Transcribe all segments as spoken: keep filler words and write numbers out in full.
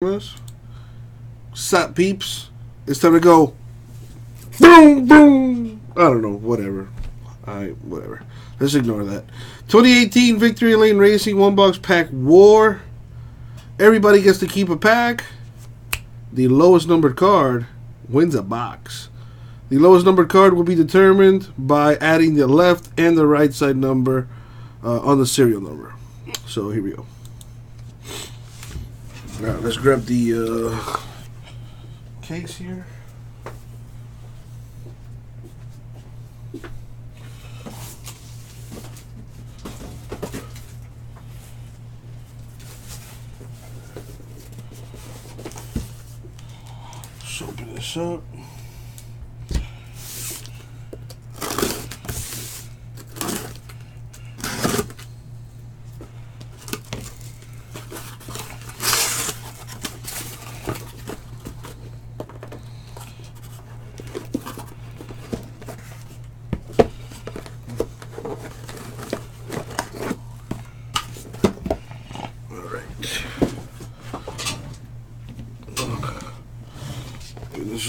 This. Sup, peeps. It's time to go. Boom, boom. I don't know. Whatever. I whatever. Let's ignore that. twenty eighteen Victory Lane Racing One Box Pack War. Everybody gets to keep a pack. The lowest numbered card wins a box. The lowest numbered card will be determined by adding the left and the right side number uh, on the serial number. So here we go. Now, let's grab the uh, case here. Let's open this up.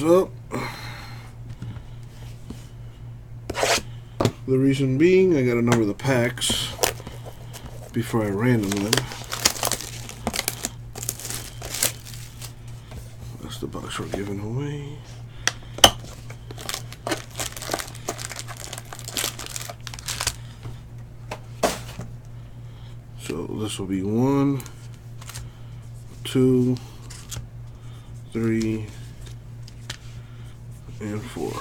Up. The reason being, I gotta number the packs before I random them. That's the box we're giving away. So this will be one, two, three, and four.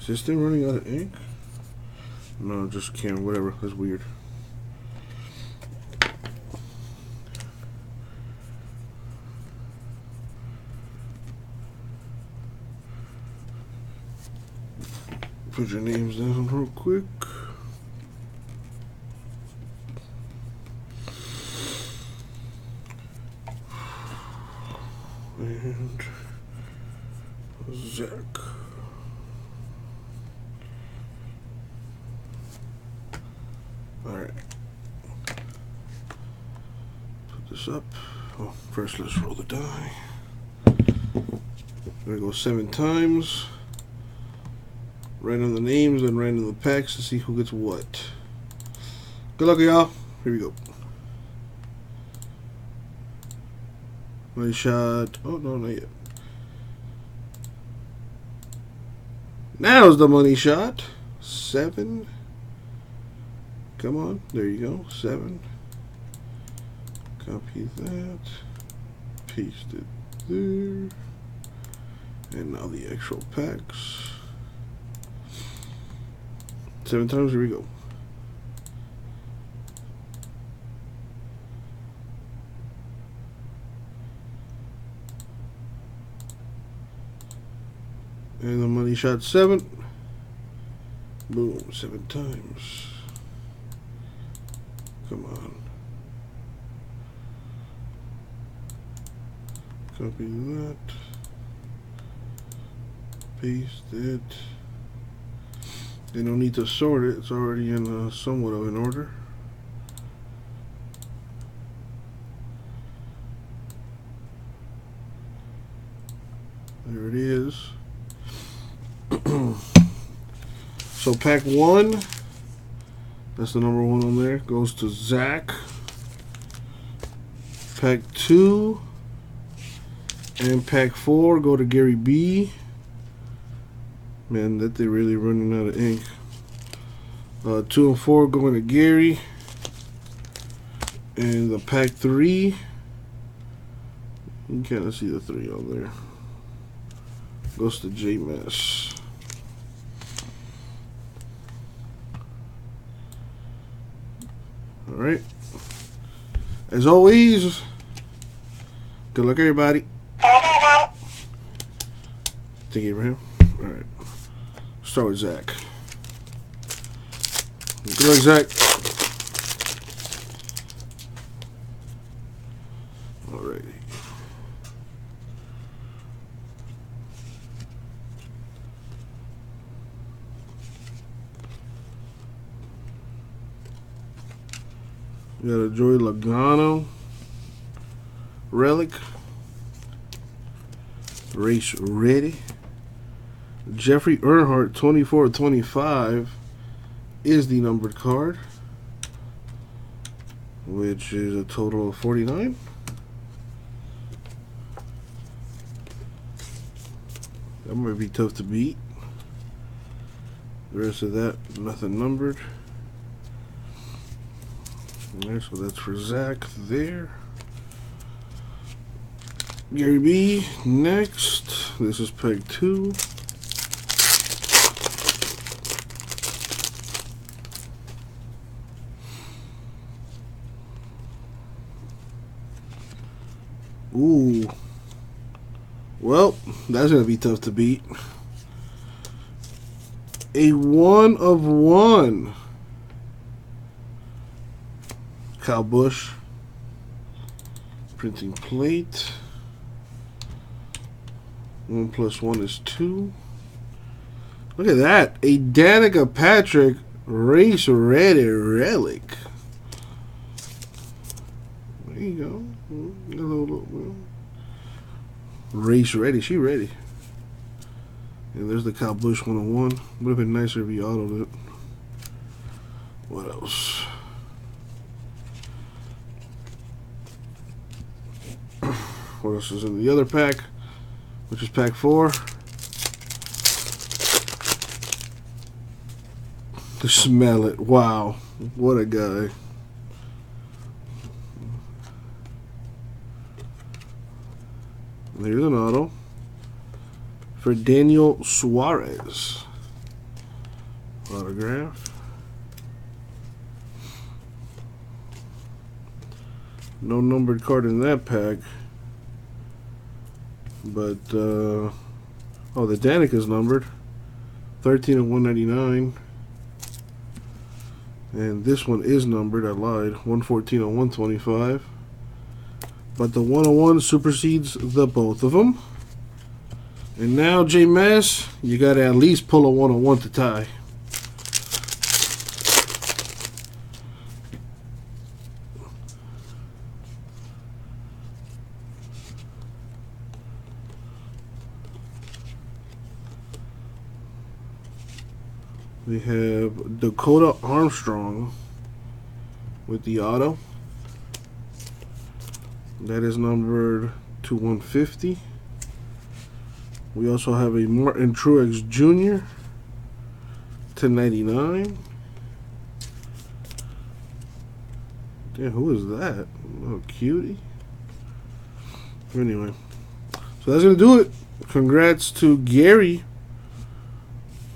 Is this thing running out of ink? No, just can't. Whatever. That's weird. Put your names down real quick. And Zach. Alright. Put this up. Oh, first let's roll the die. There we go, seven times. Random the names and random the packs to see who gets what. Good luck, y'all. Here we go. Nice shot. Oh, no, not yet. Now's the money shot. Seven. Come on. There you go. Seven. Copy that. Paste it there. And now the actual packs. Seven times. Here we go. And the money shot seven. Boom, seven times. Come on. Copy that. Paste it. They don't need to sort it. It's already in uh, somewhat of an order. There it is. So pack one, that's the number one on there, goes to Zach. Pack two and pack four go to Gary B. Man, that they're really running out of ink. Uh, two and four going to Gary. And the pack three, you can kind of see the three on there, goes to J Mass. Alright. As always, good luck, everybody. Thank you, Abraham. Alright. Start with Zach. Good luck, Zach. Alright. We got a Joey Logano. Relic, Race Ready. Jeffrey Earnhardt twenty-four twenty-five is the numbered card, which is a total of forty-nine. That might be tough to beat. The rest of that, nothing numbered. There, so that's for Zach there. Gary B next. This is peg two. Ooh. Well, that's gonna be tough to beat. A one of one. Kyle Busch. Printing plate. One plus one is two. Look at that. A Danica Patrick Race Ready Relic. There you go. Race ready, she ready. And there's the Kyle Busch one oh one. Would have been nicer if he autoed it. What else? What else is in the other pack? Which is pack four. Smell it. Wow. What a guy. There's an auto for Daniel Suarez. Autograph. No numbered card in that pack. But, uh, oh, the Danica's numbered. thirteen of one ninety-nine. And this one is numbered. I lied. one fourteen of one twenty-five. But the one oh one supersedes the both of them. And now, J-Mass, you got to at least pull a one oh one to tie. We have Dakota Armstrong with the auto. That is numbered to one fifty. We also have a Martin Truex Junior to ninety-nine. Damn, who is that? Oh, cutie. Anyway, so that's gonna do it. Congrats to Gary,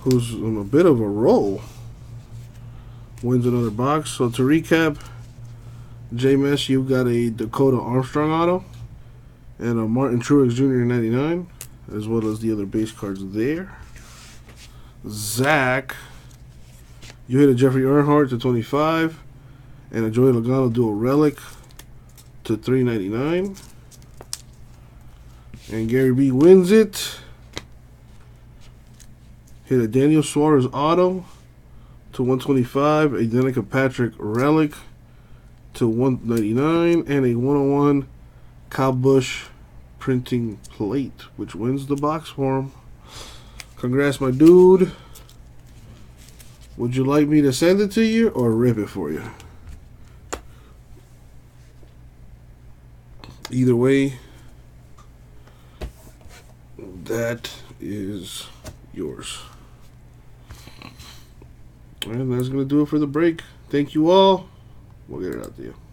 who's on a bit of a roll. Wins another box. So to recap, J-Mesh, you got a Dakota Armstrong auto and a Martin Truex Junior ninety-nine, as well as the other base cards there. Zach, you hit a Jeffrey Earnhardt to twenty-five and a Joey Logano dual relic to three ninety-nine. And Gary B wins it. Hit a Daniel Suarez auto to one twenty-five, a Danica Patrick relic to one ninety-nine, and a one oh one Kyle Busch printing plate, which wins the box for him. Congrats, my dude. Would you like me to send it to you or rip it for you? Either way, that is yours. And that's going to do it for the break. Thank you all. We'll get it out to you.